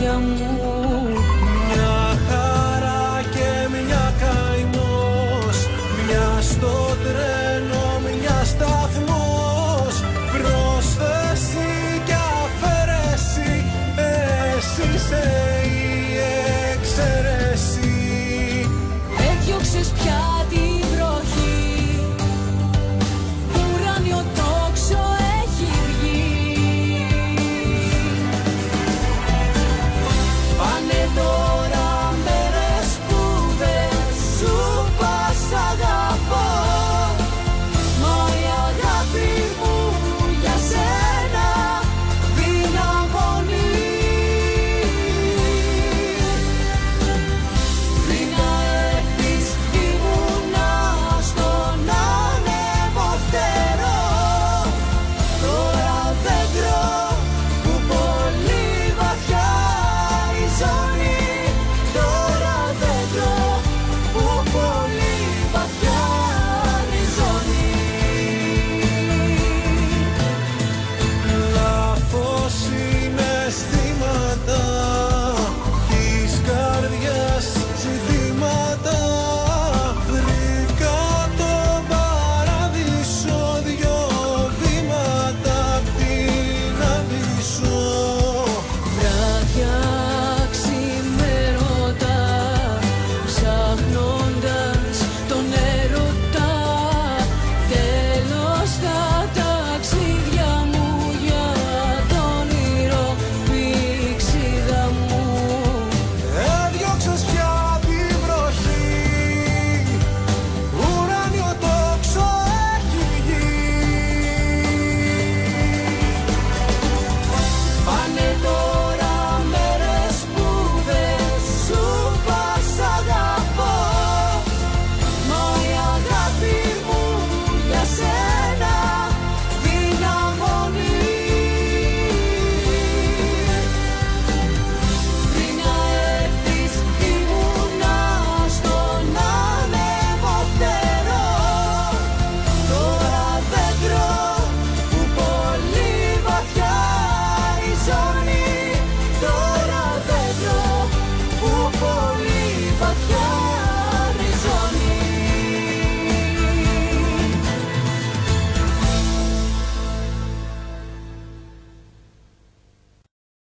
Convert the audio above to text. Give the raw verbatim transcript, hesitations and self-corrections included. μάτια μου μια χαρά και μια καημός, μια στο τρένο, μια σταθμός, πρόσθεση και αφαίρεση, εσύ είσαι.